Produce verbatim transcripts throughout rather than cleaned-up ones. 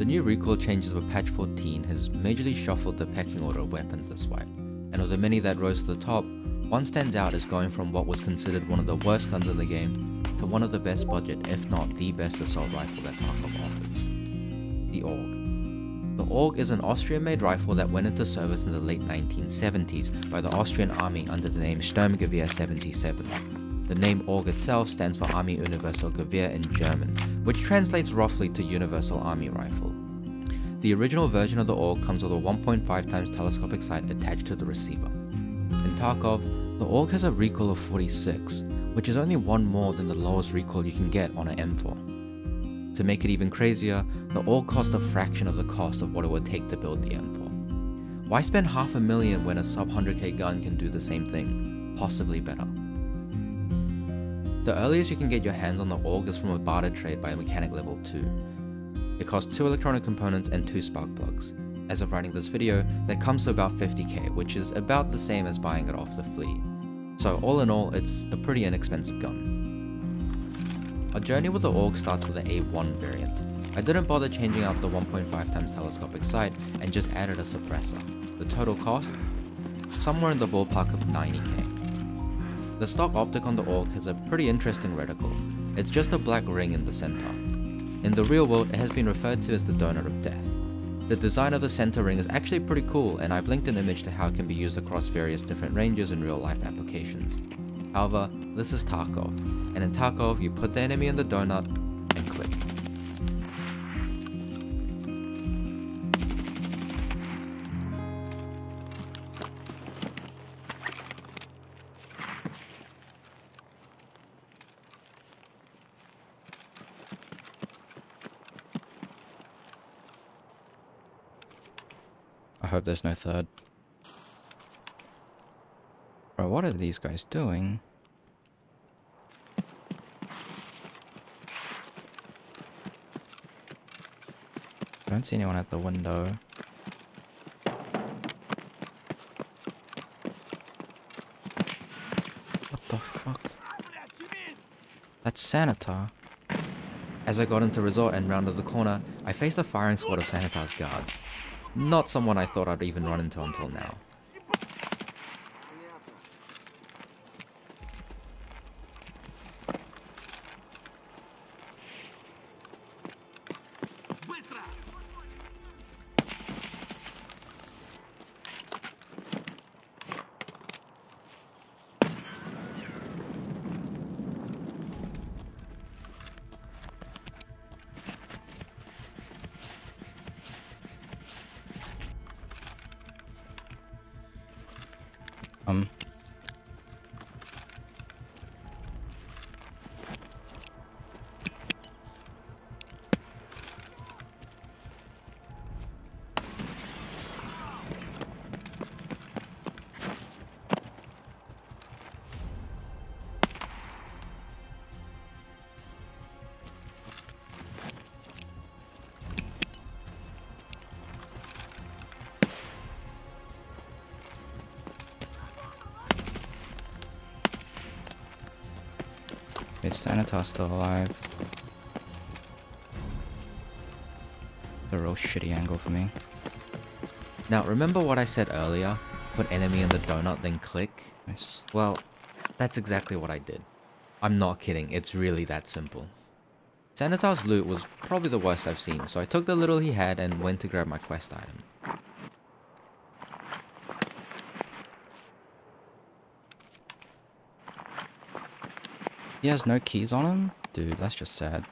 The new recoil changes of patch fourteen has majorly shuffled the pecking order of weapons this wipe, and of the many that rose to the top, one stands out as going from what was considered one of the worst guns in the game to one of the best budget, if not the best assault rifle that Tarkov offers. The A U G. The A U G is an Austrian-made rifle that went into service in the late nineteen seventies by the Austrian army under the name Sturmgewehr seventy-seven. The name A U G itself stands for Army Universal Gewehr in German, which translates roughly to Universal Army Rifle. The original version of the A U G comes with a one point five times telescopic sight attached to the receiver. In Tarkov, the A U G has a recoil of forty-six, which is only one more than the lowest recoil you can get on an M four. To make it even crazier, the A U G cost a fraction of the cost of what it would take to build the M four. Why spend half a million when a sub one hundred K gun can do the same thing, possibly better? The earliest you can get your hands on the A U G is from a barter trade by Mechanic Level two. It costs two electronic components and two spark plugs. As of writing this video, that comes to about fifty K, which is about the same as buying it off the flea. So all in all, it's a pretty inexpensive gun. Our journey with the A U G starts with the A one variant. I didn't bother changing out the one point five times telescopic sight and just added a suppressor. The total cost? Somewhere in the ballpark of ninety K. The stock optic on the A U G has a pretty interesting reticle. It's just a black ring in the center. In the real world, it has been referred to as the donut of death. The design of the center ring is actually pretty cool, and I've linked an image to how it can be used across various different ranges in real life applications. However, this is Tarkov, and in Tarkov, you put the enemy in the donut and click. I hope there's no third. Bro, what are these guys doing? I don't see anyone at the window. What the fuck? That's Sanitar. As I got into resort and rounded the corner, I faced a firing squad of Sanitar's guards. Not someone I thought I'd even run into until now. Um. Is Sanitar still alive? It's a real shitty angle for me. Now remember what I said earlier? Put enemy in the donut then click? Nice. Well, that's exactly what I did. I'm not kidding, it's really that simple. Sanitar's loot was probably the worst I've seen, so I took the little he had and went to grab my quest item. He has no keys on him? Dude, that's just sad.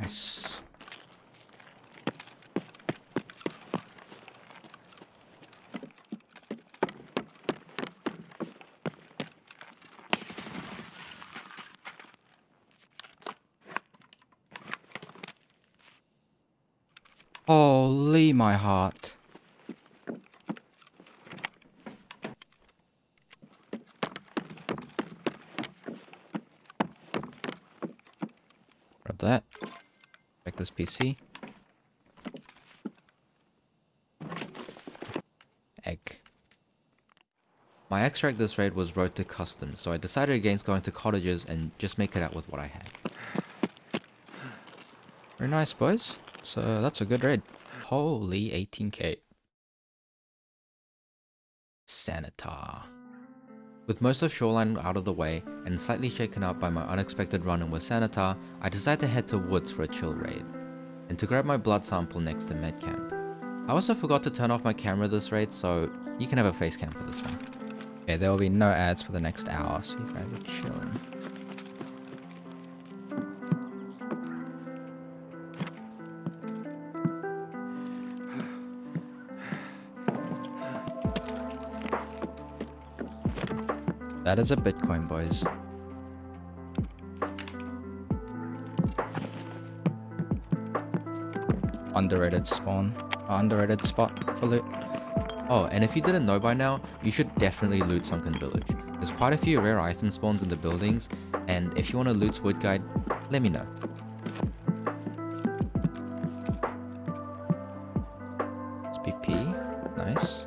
Nice. Holy my heart. this P C. Egg. My extract this raid was Road to Custom, so I decided against going to cottages and just make it out with what I had. Very nice, boys. So that's a good raid. Holy eighteen K. Sanitar. With most of Shoreline out of the way, and slightly shaken up by my unexpected run-in with Sanitar, I decided to head to Woods for a chill raid, and to grab my blood sample next to Medcamp. I also forgot to turn off my camera this raid, so you can have a face cam for this one. Okay, there will be no ads for the next hour, so you guys are chilling. That is a Bitcoin, boys. Underrated spawn. Underrated spot for loot. Oh, and if you didn't know by now, you should definitely loot Sunken Village. There's quite a few rare item spawns in the buildings, and if you want to loot Wood Guide, let me know. It's P P. Nice.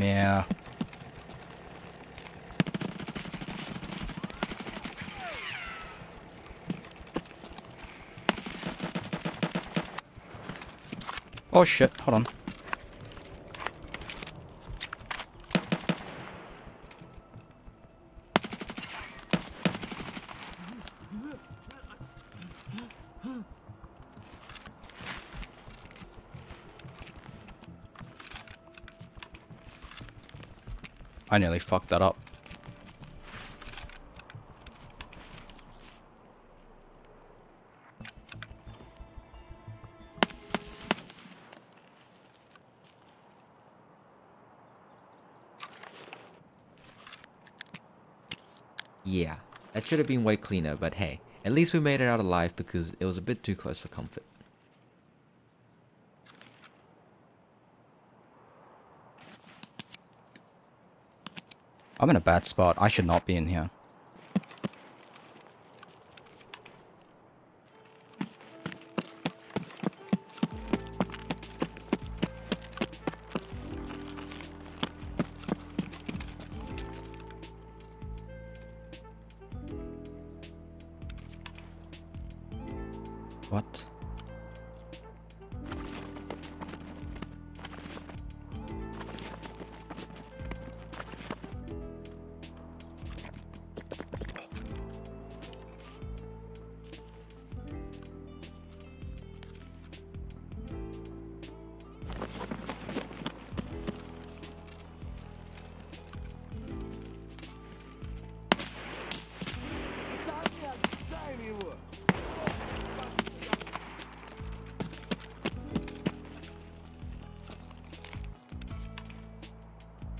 Yeah. Oh shit, hold on. I nearly fucked that up. Yeah, that should have been way cleaner, but hey, at least we made it out alive because it was a bit too close for comfort. I'm in a bad spot. I should not be in here. What?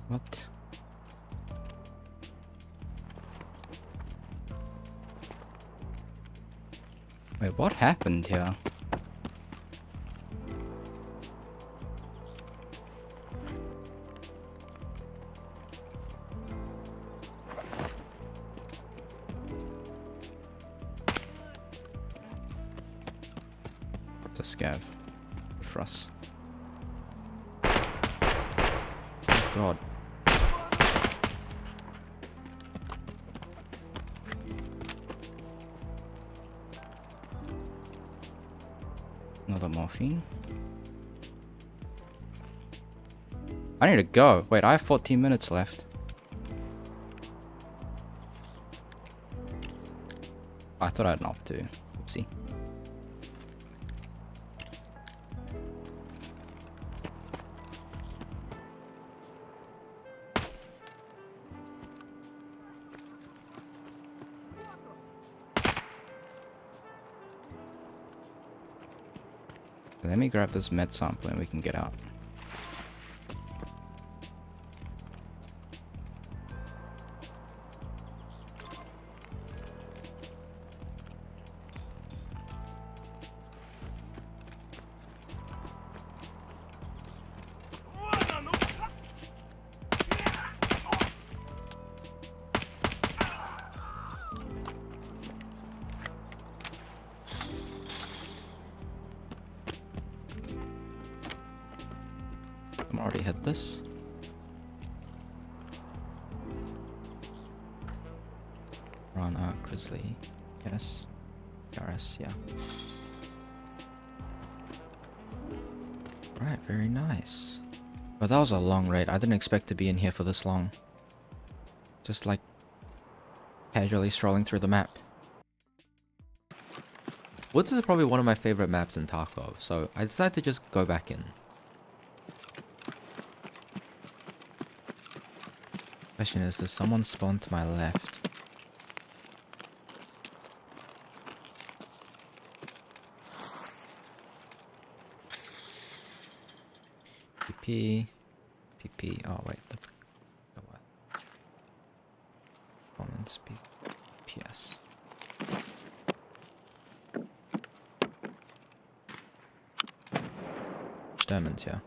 What? Wait, what happened here? It's a scav. Good for us. Oh, God. Another morphine. I need to go. Wait, I have fourteen minutes left. I thought I'd not to. Oopsie. Let me grab this med sample and we can get out. That was a long raid. I didn't expect to be in here for this long. Just like casually strolling through the map. Woods is probably one of my favorite maps in Tarkov, so I decided to just go back in. Question is, does someone spawn to my left? P P. P P. Oh wait, that's the what? Comments P P S. Sturmans, yeah.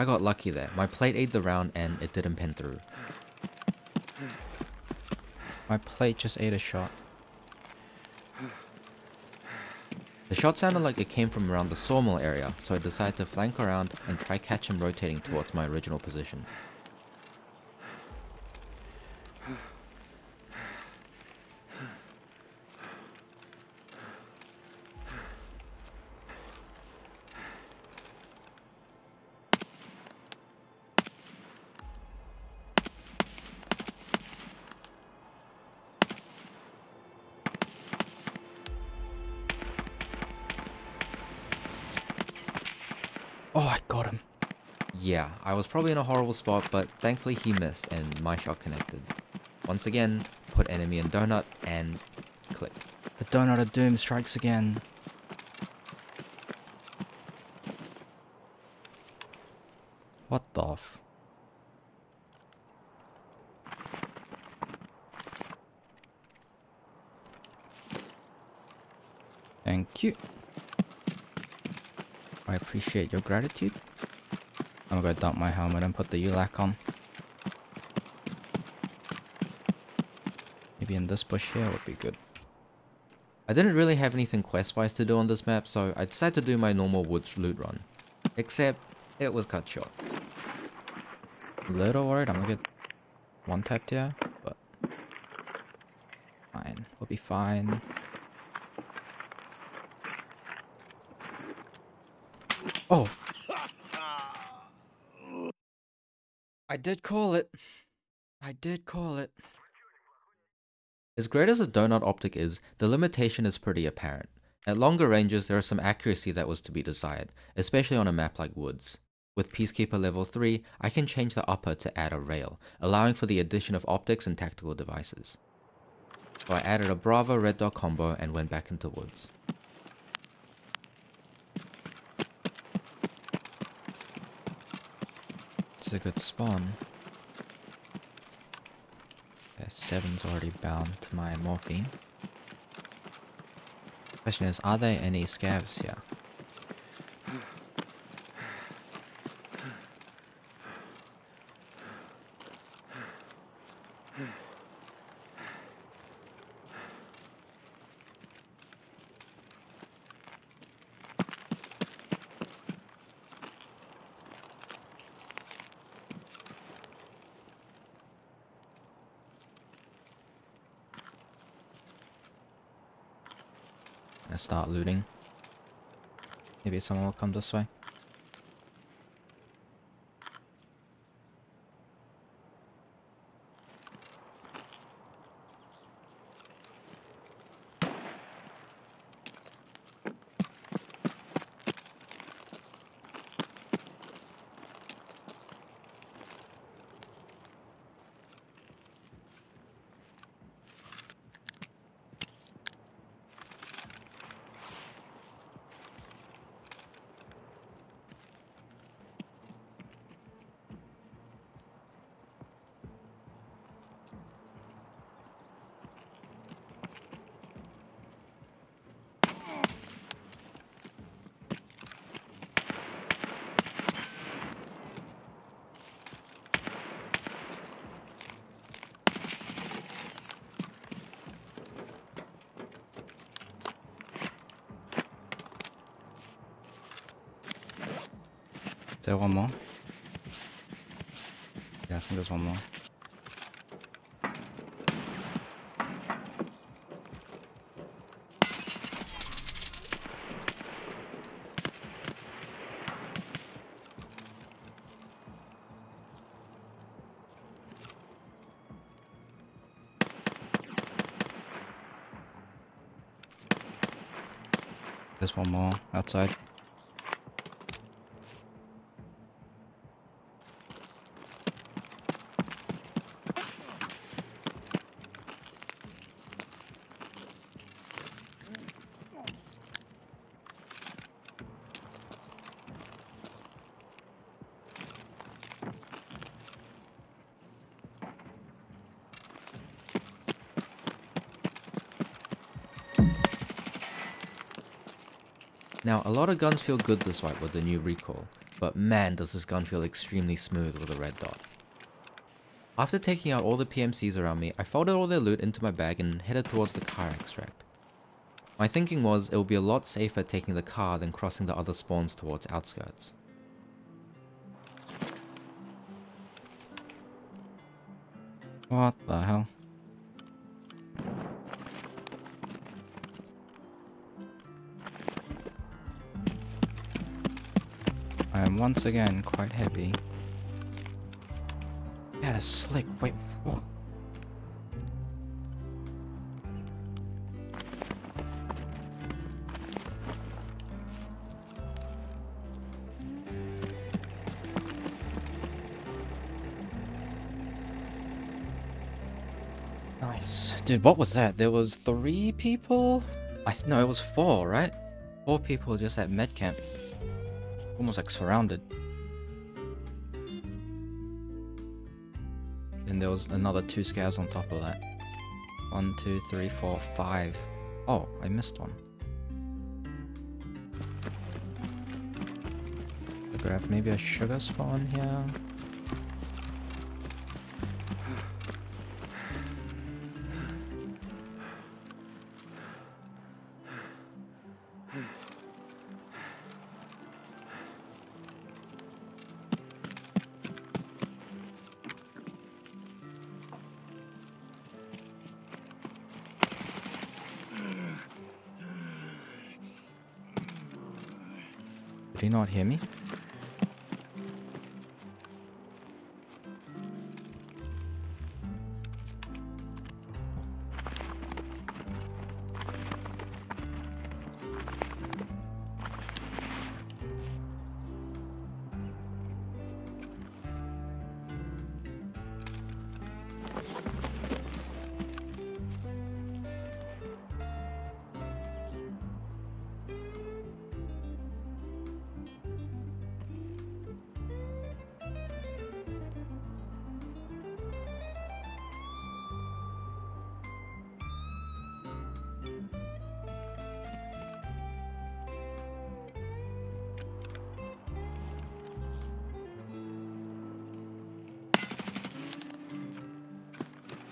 I got lucky there. My plate ate the round and it didn't pin through. My plate just ate a shot. The shot sounded like it came from around the sawmill area, so I decided to flank around and try catch him rotating towards my original position. Yeah, I was probably in a horrible spot, but thankfully he missed and my shot connected. Once again, put enemy in donut and click. The donut of doom strikes again. What the f? Thank you. I appreciate your gratitude. I'm gonna go dump my helmet and put the U LAC on. Maybe in this bush here would be good. I didn't really have anything quest-wise to do on this map, so I decided to do my normal woods loot run. Except, it was cut short. A little worried I'm gonna get one-tapped here, but... fine, we'll be fine. Oh! I did call it. I did call it. As great as the donut optic is, the limitation is pretty apparent. At longer ranges, there is some accuracy that was to be desired, especially on a map like Woods. With Peacekeeper level three, I can change the upper to add a rail, allowing for the addition of optics and tactical devices. So I added a Bravo Red Dot combo and went back into Woods. It's a good spawn. Okay, seven's already bound to my morphine. Question is, are there any scavs here? and start looting. Maybe someone will come this way. Is there one more? Yeah, I think there's one more. There's one more outside. Now, a lot of guns feel good this wipe with the new recoil, but man does this gun feel extremely smooth with a red dot. After taking out all the P M Cs around me, I folded all their loot into my bag and headed towards the car extract. My thinking was it would be a lot safer taking the car than crossing the other spawns towards outskirts. What the hell? I am once again quite heavy. I had a slick whip. Whoa. Nice. Dude, what was that? There was three people? I th- no, it was four, right? Four people just at med camp. Almost like surrounded. And there was another two scavs on top of that. One, two, three, four, five. Oh, I missed one. I'll grab maybe a sugar spawn here. Do you not hear me?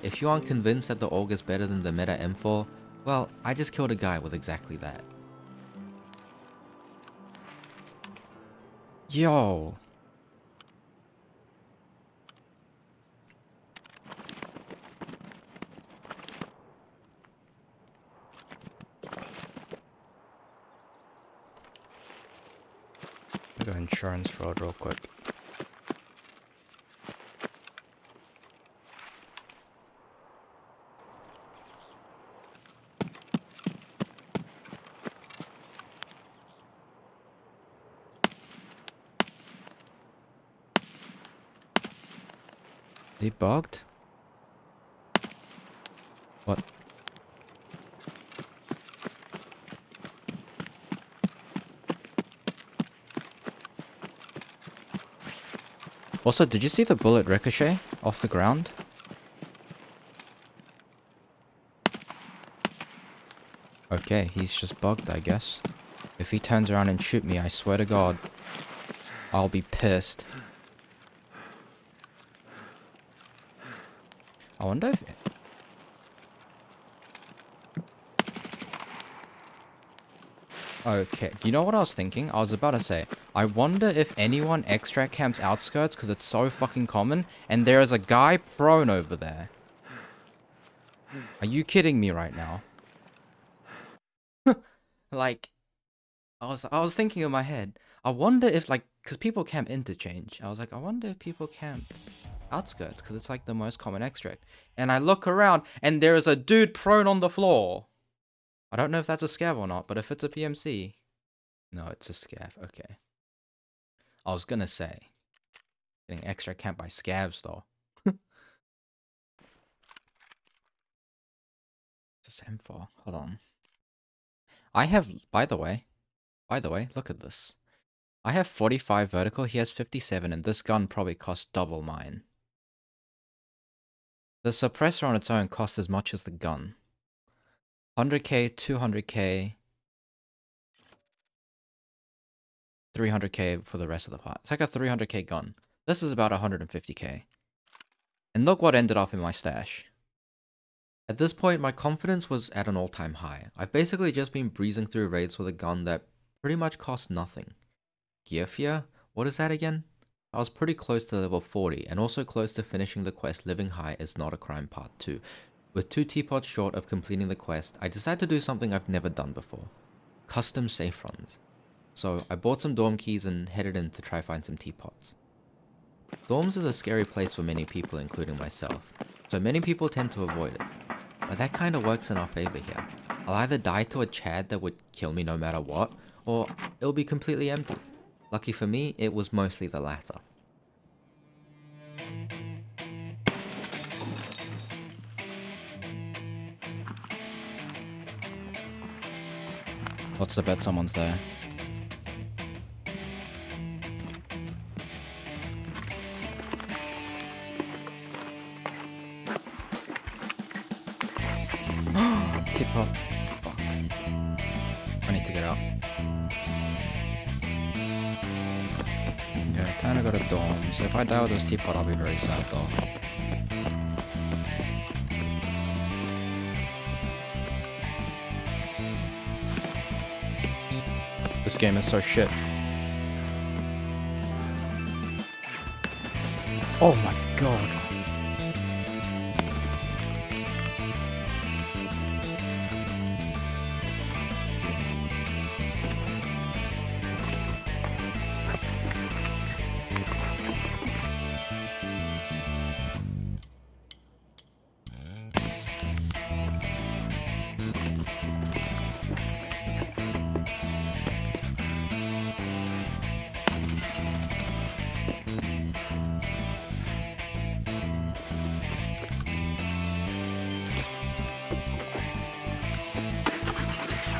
If you aren't convinced that the A U G is better than the meta M four, well, I just killed a guy with exactly that. Yo! insurance fraud real quick. Debugged? What? Also, did you see the bullet ricochet off the ground? Okay, he's just bugged, I guess. If he turns around and shoots me, I swear to God, I'll be pissed. I wonder if... Okay, you know what I was thinking? I was about to say, I wonder if anyone extract camps outskirts because it's so fucking common, and there is a guy prone over there. Are you kidding me right now? Like, I was, I was thinking in my head, I wonder if like, because people camp interchange. I was like, I wonder if people camp outskirts because it's like the most common extract. And I look around and there is a dude prone on the floor. I don't know if that's a scav or not, but if it's a P M C... No, it's a scav. Okay. I was gonna say... Getting extra camp by scavs, though. It's an M four. Hold on. I have... By the way... By the way, look at this. I have forty-five vertical, he has fifty-seven, and this gun probably costs double mine. The suppressor on its own costs as much as the gun. one hundred K, two hundred K, three hundred K for the rest of the part. It's like a three hundred K gun. This is about one hundred fifty K. And look what ended up in my stash. At this point, my confidence was at an all-time high. I've basically just been breezing through raids with a gun that pretty much cost nothing. Gear fear? What is that again? I was pretty close to level forty, and also close to finishing the quest Living High Is Not a Crime Part two. With two teapots short of completing the quest, I decided to do something I've never done before. Custom safe runs. So I bought some dorm keys and headed in to try find some teapots. Dorms is a scary place for many people, including myself, so many people tend to avoid it. But that kinda works in our favor here. I'll either die to a chad that would kill me no matter what, or it'll be completely empty. Lucky for me, it was mostly the latter. What's the bet someone's there? Tip up. Fuck. I need to get out. Yeah, I kinda got a dorm, so if I die with this teapot I'll be very sad though. This game is so shit. Oh my god.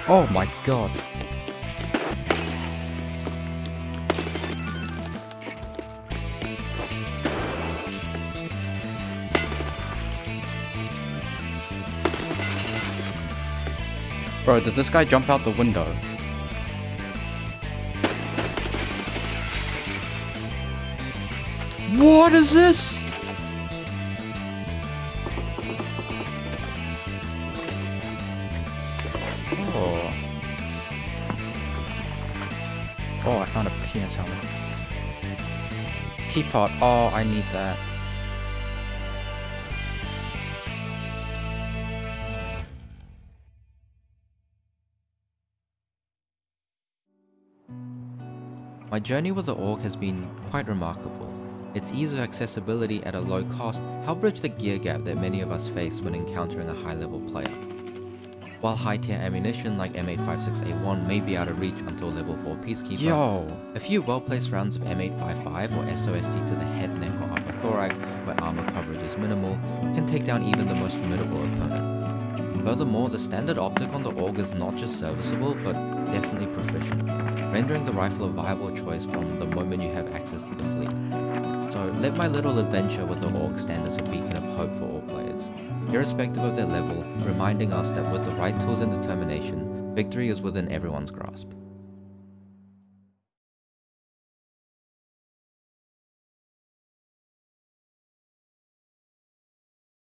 Oh my god. Bro, did this guy jump out the window? What is this? Teapot. Oh, I need that. My My journey with the A U G has been quite remarkable. Its ease of accessibility at a low cost helped bridge the gear gap that many of us face when encountering a high-level player. While high-tier ammunition like M eight five six A one may be out of reach until level four Peacekeeper, Yo. a few well-placed rounds of M eight fifty-five or S O S D to the head, neck or upper thorax, where armor coverage is minimal, can take down even the most formidable opponent. Furthermore, the standard optic on the A U G is not just serviceable, but definitely proficient, rendering the rifle a viable choice from the moment you have access to the fleet. So let my little adventure with the A U G stand as a beacon of hope for all players, irrespective of their level, reminding us that with the right tools and determination, victory is within everyone's grasp.